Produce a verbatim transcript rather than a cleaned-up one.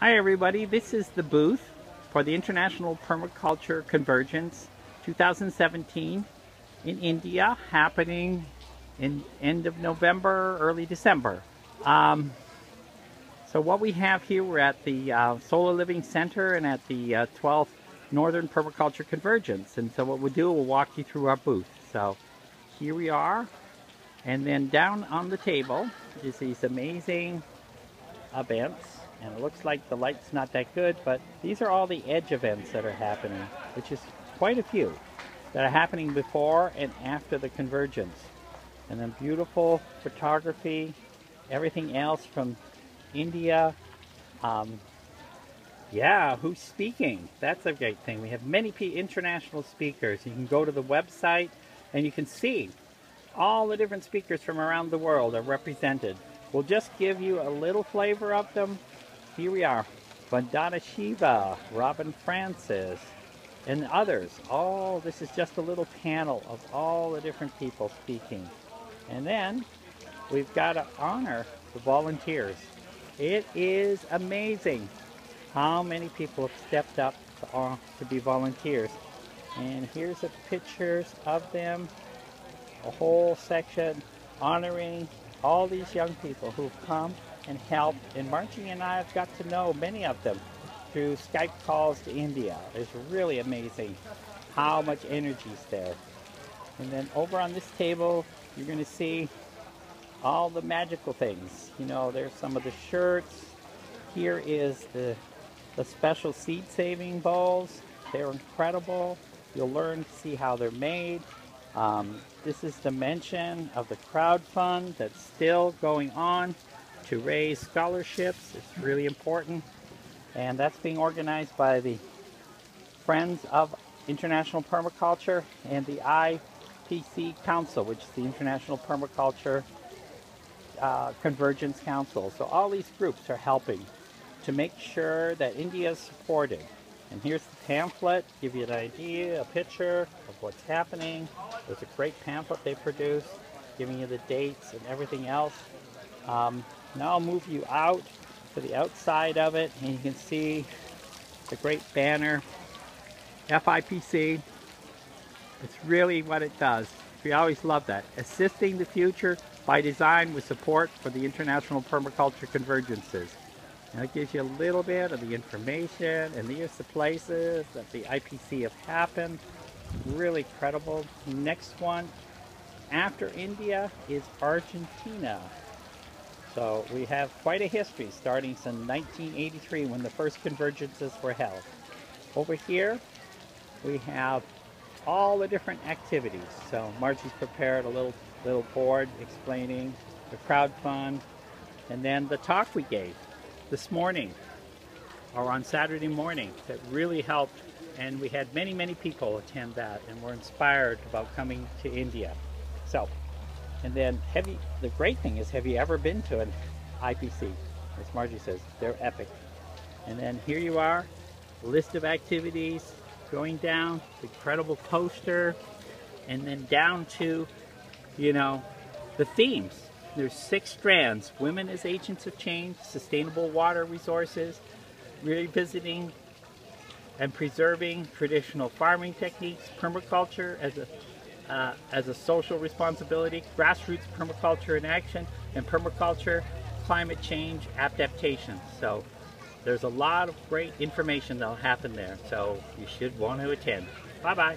Hi everybody, this is the booth for the International Permaculture Convergence twenty seventeen in India, happening in end of November, early December. Um, so what we have here, we're at the uh, Solar Living Center and at the uh, twelfth Northern Permaculture Convergence. And so what we'll do, we'll walk you through our booth. So here we are, and then down on the table is these amazing events. And it looks like the light's not that good, but these are all the edge events that are happening, which is quite a few that are happening before and after the convergence. And then beautiful photography, everything else from India. Um, yeah, who's speaking? That's a great thing. We have many international speakers. You can go to the website and you can see all the different speakers from around the world are represented. We'll just give you a little flavor of them. Here we are, Vandana Shiva, Robin Francis, and others. Oh, this is just a little panel of all the different people speaking. And then we've got to honor the volunteers. It is amazing how many people have stepped up to, uh, to be volunteers. And here's the pictures of them, a whole section honoring all these young people who've come and helped, and Margie and I have got to know many of them through Skype calls to India. It's really amazing how much energy's there. And then over on this table, you're gonna see all the magical things. You know, there's some of the shirts. Here is the, the special seed saving bowls. They're incredible. You'll learn to see how they're made. Um, this is the mention of the crowdfund that's still going on to raise scholarships. It's really important, and that's being organized by the Friends of International Permaculture and the I P C Council, which is the International Permaculture uh, Convergence Council. So all these groups are helping to make sure that India is supported. And here's the pamphlet, give you an idea, a picture of what's happening. There's a great pamphlet they produced, giving you the dates and everything else. Um, now I'll move you out to the outside of it, and you can see the great banner, F I P C. It's really what it does. We always love that. Assisting the future by design with support for the International Permaculture Convergences. And it gives you a little bit of the information, and here's the places that the I P C have happened. Really credible. Next one after India is Argentina. So we have quite a history, starting since nineteen eighty-three when the first convergences were held. Over here, we have all the different activities. So Margie's prepared a little, little board explaining the crowdfund, and then the talk we gave this morning, or on Saturday morning, that really helped. And we had many, many people attend that and were inspired about coming to India. So, and then have you, the great thing is, have you ever been to an I P C? As Margie says, they're epic. And then here you are, list of activities, going down, the incredible poster, and then down to, you know, the themes. There's six strands: women as agents of change, sustainable water resources, revisiting and preserving traditional farming techniques, permaculture as a uh, as a social responsibility, grassroots permaculture in action, and permaculture climate change adaptation. So there's a lot of great information that'll happen there, so you should want to attend. Bye bye.